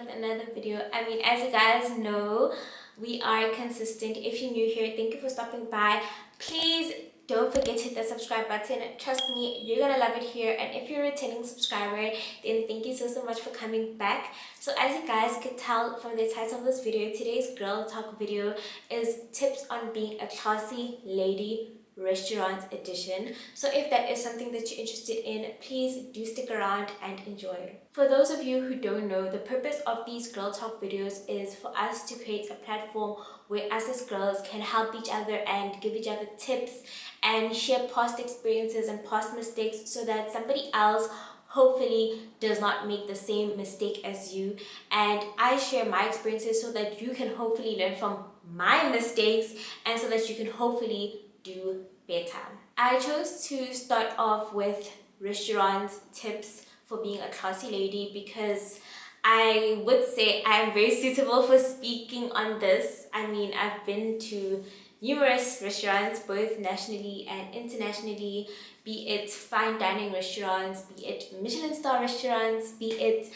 with another video. I mean, as you guys know, we are consistent. If you're new here, thank you for stopping by. Please don't forget to hit that subscribe button. Trust me, you're gonna love it here. And if you're a returning subscriber, then thank you so much for coming back. So as you guys could tell from the title of this video, today's Girl Talk video is tips on being a classy lady restaurant edition. So if that is something that you're interested in, please do stick around and enjoy. For those of you who don't know, the purpose of these Girl Talk videos is for us to create a platform where us as girls can help each other and give each other tips and share past experiences and past mistakes so that somebody else hopefully does not make the same mistake as you. And I share my experiences so that you can hopefully learn from my mistakes and so that you can hopefully do better. I chose to start off with restaurant tips for being a classy lady because I would say I'm very suitable for speaking on this. I mean, I've been to numerous restaurants, both nationally and internationally, be it fine dining restaurants, be it Michelin star restaurants, be it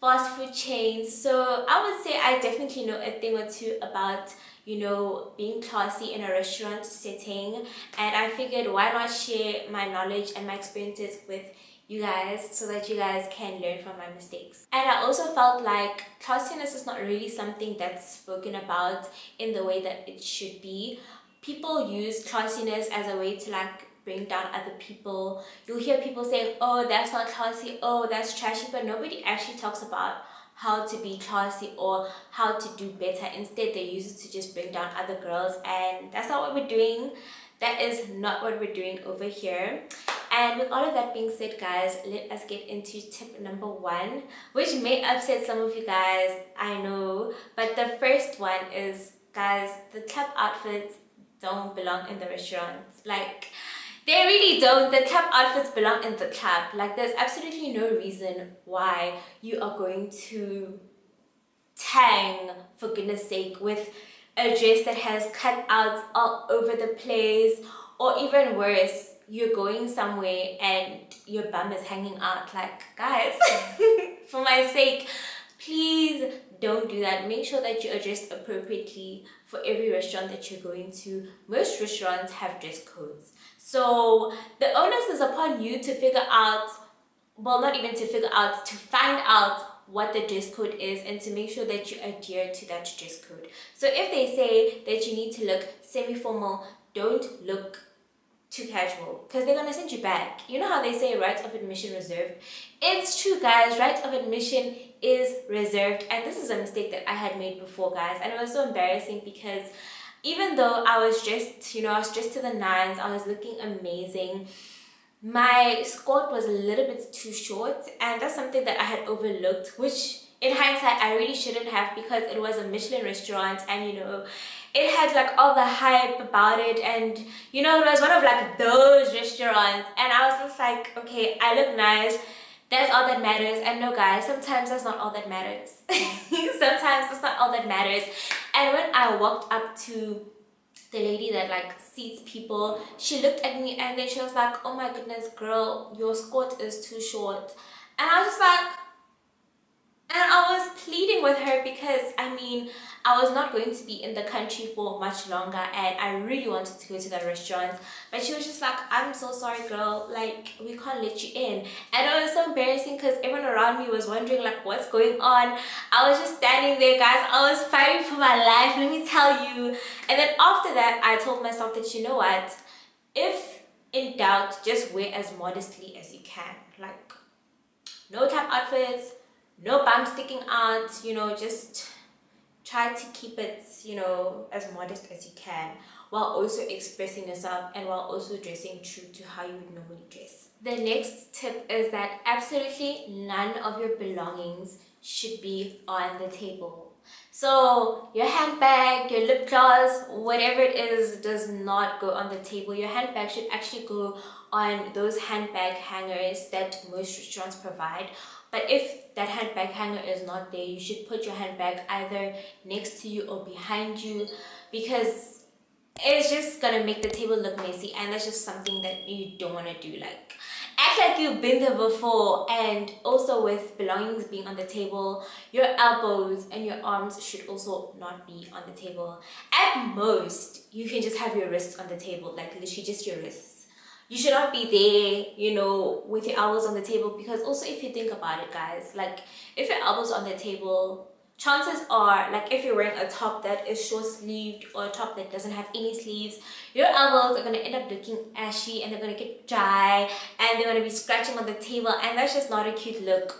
fast food chains. So I would say I definitely know a thing or two about, you know, being classy in a restaurant setting, and I figured why not share my knowledge and my experiences with you guys so that you guys can learn from my mistakes. And I also felt like classiness is not really something that's spoken about in the way that it should be. People use classiness as a way to like bring down other people. You'll hear people saying, oh, that's not classy, oh, that's trashy, but nobody actually talks about how to be classy or how to do better. Instead, they use it to just bring down other girls, and that's not what we're doing. That is not what we're doing over here. And with all of that being said, guys, let us get into tip number one, which may upset some of you guys, I know. But the first one is, guys, the club outfits don't belong in the restaurants. Like, they really don't. The club outfits belong in the club. Like, there's absolutely no reason why you are going to tang, for goodness sake, with a dress that has cutouts all over the place, or even worse, you're going somewhere and your bum is hanging out. Like, guys, for my sake, please don't do that. Make sure that you are dressed appropriately for every restaurant that you're going to. Most restaurants have dress codes. So the onus is upon you to figure out, well, not even to figure out, to find out what the dress code is and to make sure that you adhere to that dress code. So if they say that you need to look semi-formal, don't look too casual because they're gonna send you back. You know how they say right of admission reserved? It's true, guys. Right of admission is reserved, and this is a mistake that I had made before, guys, and it was so embarrassing because even though I was dressed, you know, I was dressed to the nines, I was looking amazing, my skirt was a little bit too short, and that's something that I had overlooked, which in hindsight I really shouldn't have because it was a Michelin restaurant and, you know, it had like all the hype about it, and, you know, it was one of like those restaurants, and I was just like, okay, I look nice, that's all that matters. And no, guys, sometimes that's not all that matters. Sometimes that's not all that matters. And when I walked up to the lady that like seats people, she looked at me and then she was like, oh my goodness, girl, your skirt is too short. And I was just like, and I was pleading with her because, I mean, I was not going to be in the country for much longer and I really wanted to go to that restaurant. But she was just like, I'm so sorry, girl, like, we can't let you in. And it was so embarrassing because everyone around me was wondering, like, what's going on? I was just standing there, guys. I was fighting for my life, let me tell you. And then after that, I told myself that, you know what? If in doubt, just wear as modestly as you can. Like, no type outfits, no bum sticking out, you know, just try to keep it, you know, as modest as you can while also expressing yourself and while also dressing true to how you would normally dress. The next tip is that absolutely none of your belongings should be on the table. So your handbag, your lip gloss, whatever it is, does not go on the table. Your handbag should actually go on those handbag hangers that most restaurants provide. But if that handbag hanger is not there, you should put your handbag either next to you or behind you because it's just gonna make the table look messy, and that's just something that you don't want to do. Like, act like you've been there before. And also with belongings being on the table, your elbows and your arms should also not be on the table. At most, you can just have your wrists on the table, like literally just your wrists. You should not be there, you know, with your elbows on the table, because also if you think about it, guys, like if your elbows on the table, chances are, like if you're wearing a top that is short-sleeved or a top that doesn't have any sleeves, your elbows are going to end up looking ashy and they're going to get dry and they're going to be scratching on the table, and that's just not a cute look.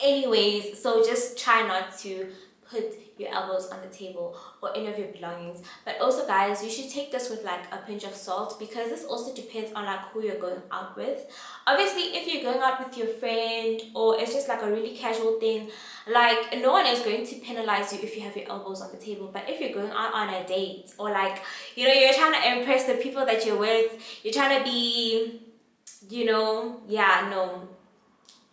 Anyways, so just try not to put your elbows on the table or any of your belongings. But also, guys, you should take this with like a pinch of salt, because this also depends on like who you're going out with. Obviously, if you're going out with your friend or it's just like a really casual thing, like no one is going to penalize you if you have your elbows on the table. But if you're going out on a date, or like, you know, you're trying to impress the people that you're with, you're trying to be, you know, yeah, no,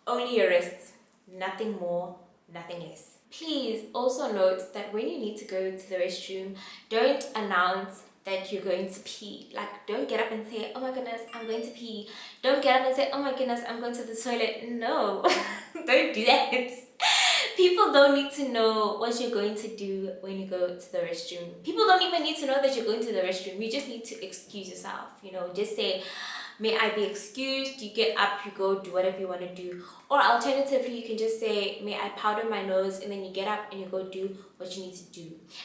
only your wrists, nothing more, nothing less. Please also note that when you need to go to the restroom, don't announce that you're going to pee. Like, don't get up and say, oh my goodness, I'm going to pee. Don't get up and say, oh my goodness, I'm going to the toilet. No, don't do that. People don't need to know what you're going to do when you go to the restroom. People don't even need to know that you're going to the restroom. You just need to excuse yourself, you know, just say, may I be excused? You get up, you go do whatever you want to do. Or alternatively, you can just say, may I powder my nose? And then you get up and you go do what you need to do.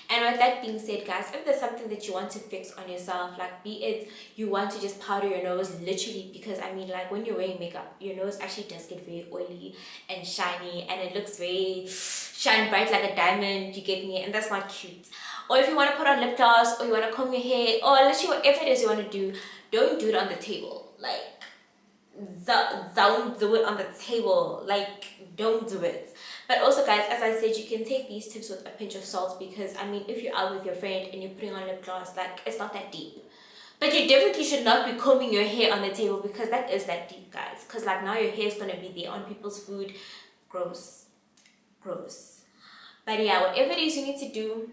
And with that being said, guys, if there's something that you want to fix on yourself, like be it you want to just powder your nose literally, because I mean, like when you're wearing makeup, your nose actually does get very oily and shiny and it looks very shine bright like a diamond, you get me? And that's not cute. Or if you want to put on lip gloss, or you want to comb your hair, or literally whatever it is you want to do, don't do it on the table. Like, don't do it on the table. Like, don't do it. But also, guys, as I said, you can take these tips with a pinch of salt, because, I mean, if you're out with your friend and you're putting on lip gloss, like, it's not that deep. But you definitely should not be combing your hair on the table, because that is that deep, guys. Because, like, now your hair is going to be there on people's food. Gross. Gross. But, yeah, whatever it is you need to do,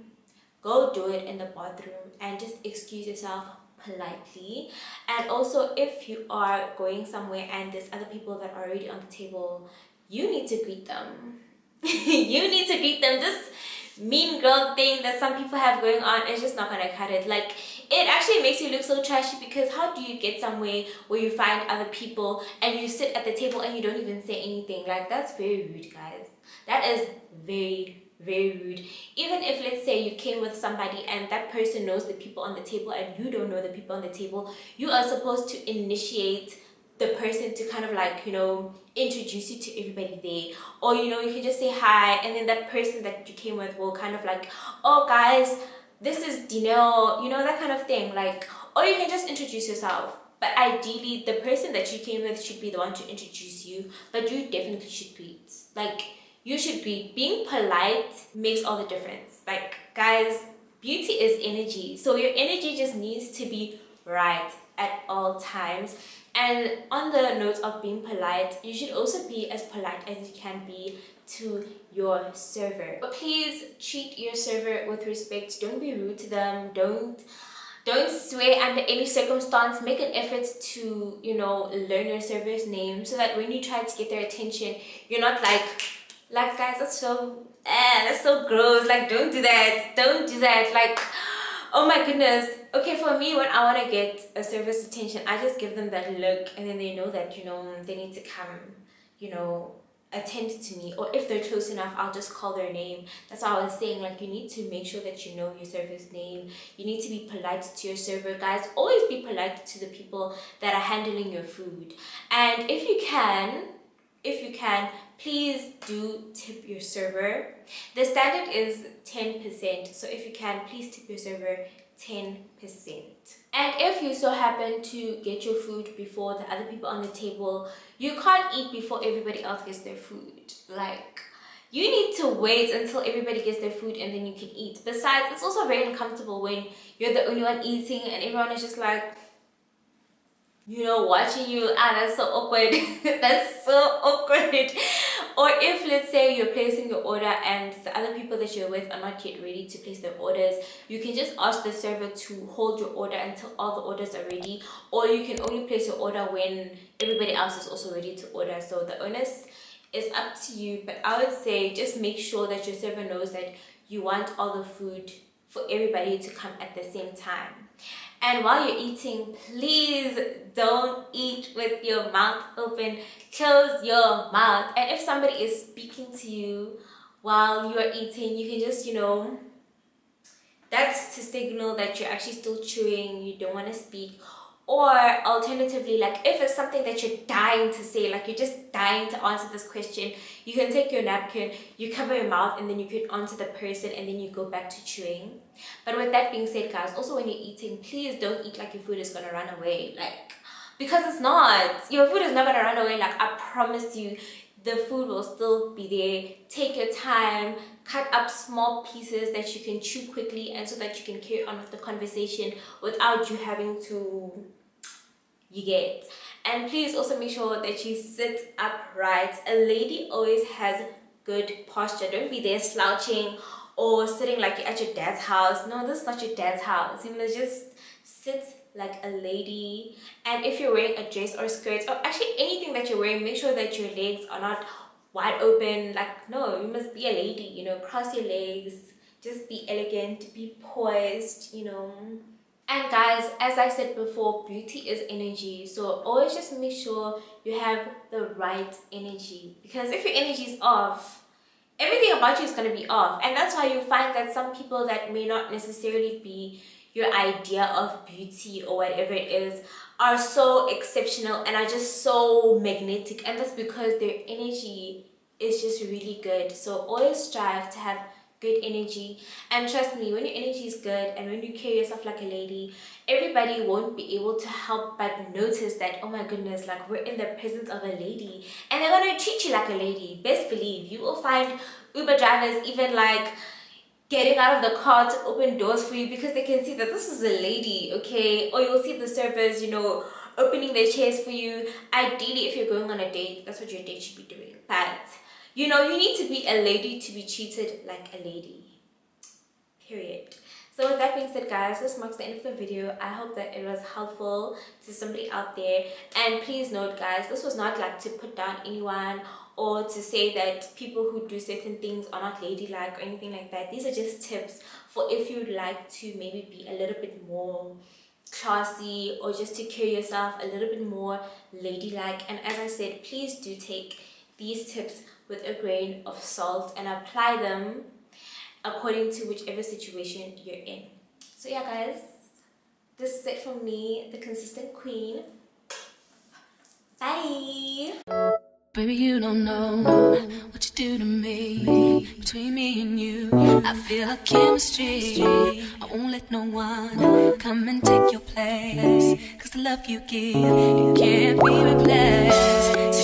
go do it in the bathroom and just excuse yourself politely. And also, if you are going somewhere and there's other people that are already on the table, you need to greet them. You need to greet them. This mean girl thing that some people have going on is just not gonna cut it. Like, it actually makes you look so trashy, because how do you get somewhere where you find other people and you sit at the table and you don't even say anything? Like, that's very rude, guys. That is very rude. Even if, let's say, you came with somebody and that person knows the people on the table and you don't know the people on the table, you are supposed to initiate the person to kind of like, you know, introduce you to everybody there. Or, you know, you can just say hi, and then that person that you came with will kind of like, oh guys, this is Dineo, you know, that kind of thing. Like, or you can just introduce yourself. But ideally, the person that you came with should be the one to introduce you, but you definitely should greet. Like, you should be. Being polite makes all the difference. Like, guys, beauty is energy. So your energy just needs to be right at all times. And on the note of being polite, you should also be as polite as you can be to your server. But please treat your server with respect. Don't be rude to them. Don't swear under any circumstance. Make an effort to, you know, learn your server's name, so that when you try to get their attention, you're not like guys, that's so gross. Like, don't do that. Don't do that. Like, oh my goodness. Okay, for me, when I want to get a server's attention, I just give them that look, and then they know that, you know, they need to come, you know, attend to me. Or if they're close enough, I'll just call their name. That's what I was saying. Like, you need to make sure that you know your server's name. You need to be polite to your server, guys. Always be polite to the people that are handling your food. And if you can, please do tip your server. The standard is 10%. So if you can, please tip your server 10%. And if you so happen to get your food before the other people on the table, you can't eat before everybody else gets their food. Like, you need to wait until everybody gets their food and then you can eat. Besides, it's also very uncomfortable when you're the only one eating and everyone is just like, you know, watching you. Ah, that's so awkward. That's so awkward. Or if, let's say, you're placing your order and the other people that you're with are not yet ready to place their orders, you can just ask the server to hold your order until all the orders are ready, or you can only place your order when everybody else is also ready to order. So the onus is up to you, but I would say just make sure that your server knows that you want all the food for everybody to come at the same time. And while you're eating, please don't eat with your mouth open. Close your mouth. And if somebody is speaking to you while you're eating, you can just, that's to signal that you're actually still chewing, you don't want to speak. Or alternatively, if it's something that you're dying to say, you're just dying to answer this question, you can take your napkin, you cover your mouth, and then you can answer the person, and then you go back to chewing. But with that being said, guys, also when you're eating, please don't eat like your food is gonna run away, because it's not. Your food is not gonna run away. I promise you, the food will still be there. Take your time, cut up small pieces that you can chew quickly, and so that you can carry on with the conversation without you having to And please also make sure that you sit upright. A lady always has good posture. Don't be there slouching or sitting like you're at your dad's house. No, this is not your dad's house. You must just sit like a lady. And if you're wearing a dress or a skirt, or actually anything that you're wearing, make sure that your legs are not wide open. No, you must be a lady, cross your legs, just be elegant, be poised, And guys, as I said before, beauty is energy. So always just make sure you have the right energy. Because if your energy is off, everything about you is going to be off. And that's why you find that some people that may not necessarily be your idea of beauty or whatever it is are so exceptional and are just so magnetic. And that's because their energy is just really good. So always strive to have good energy, and trust me, when your energy is good and when you carry yourself like a lady, everybody won't be able to help but notice that, oh my goodness, we're in the presence of a lady, and they're gonna treat you like a lady. Best believe you will find Uber drivers even getting out of the car to open doors for you because they can see that this is a lady, okay? Or you'll see the servers, opening their chairs for you. Ideally, if you're going on a date, that's what your date should be doing, but you need to be a lady to be treated like a lady. Period. So with that being said, guys, this marks the end of the video. I hope that it was helpful to somebody out there. And please note, guys, this was not to put down anyone or to say that people who do certain things are not ladylike or anything like that. These are just tips for if you'd like to maybe be a little bit more classy or just to carry yourself a little bit more ladylike. And as I said, please do take these tips with a grain of salt and apply them according to whichever situation you're in. So yeah, guys, this is it from me, the Consistent Queen. Bye. Baby, you don't know what you do to me. Between me and you, I feel like chemistry. I won't let no one come and take your place, 'cause the love you give, you can't be replaced.